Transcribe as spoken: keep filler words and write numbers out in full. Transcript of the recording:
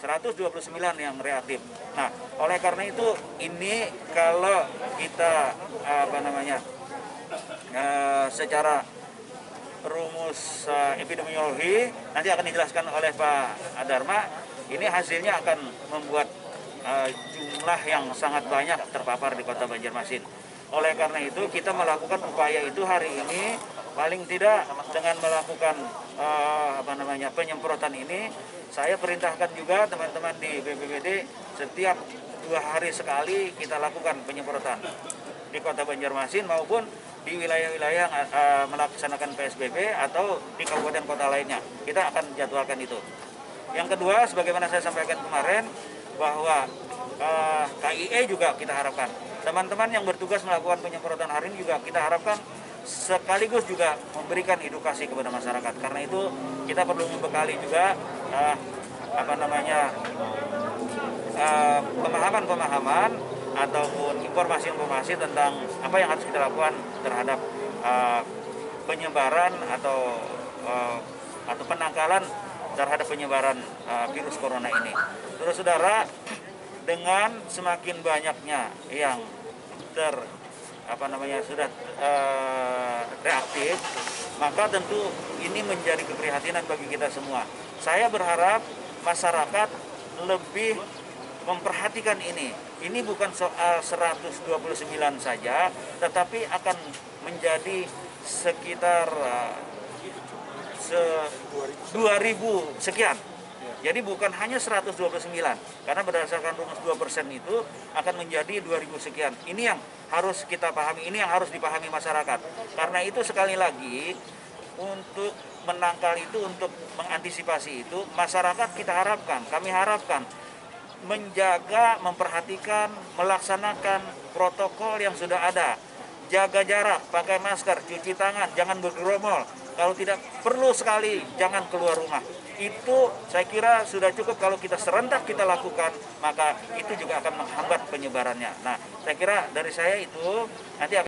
seratus dua puluh sembilan yang reaktif. Nah, oleh karena itu ini kalau kita apa namanya uh, secara rumus uh, epidemiologi nanti akan dijelaskan oleh Pak Adharma, ini hasilnya akan membuat uh, jumlah yang sangat banyak terpapar di Kota Banjarmasin. Oleh karena itu kita melakukan upaya itu hari ini paling tidak dengan melakukan uh, apa namanya penyemprotan ini, saya perintahkan juga teman-teman di B B B D setiap dua hari sekali kita lakukan penyemprotan di Kota Banjarmasin maupun di wilayah-wilayah yang uh, melaksanakan P S B B atau di kabupaten kota lainnya. Kita akan jadwalkan itu. Yang kedua, sebagaimana saya sampaikan kemarin bahwa uh, K I E juga kita harapkan teman-teman yang bertugas melakukan penyemprotan hari ini juga kita harapkan sekaligus juga memberikan edukasi kepada masyarakat. Karena itu kita perlu membekali juga uh, apa namanya pemahaman-pemahaman uh, ataupun informasi-informasi tentang apa yang harus kita lakukan terhadap uh, penyebaran atau uh, atau penangkalan terhadap penyebaran uh, virus corona ini. Terus saudara, dengan semakin banyaknya yang ter apa namanya sudah uh, reaktif, maka tentu ini menjadi keprihatinan bagi kita semua. Saya berharap masyarakat lebih memperhatikan ini. Ini bukan soal seratus dua puluh sembilan saja, tetapi akan menjadi sekitar uh, se dua ribu sekian. Jadi bukan hanya seratus dua puluh sembilan, karena berdasarkan rumus dua persen itu akan menjadi dua ribu sekian. Ini yang harus kita pahami, ini yang harus dipahami masyarakat. Karena itu sekali lagi, untuk menangkal itu, untuk mengantisipasi itu, masyarakat kita harapkan, kami harapkan menjaga, memperhatikan, melaksanakan protokol yang sudah ada. Jaga jarak, pakai masker, cuci tangan, jangan bergerombol. Kalau tidak perlu sekali, jangan keluar rumah. Itu saya kira sudah cukup. Kalau kita serentak kita lakukan, maka itu juga akan menghambat penyebarannya. Nah, saya kira dari saya itu nanti akan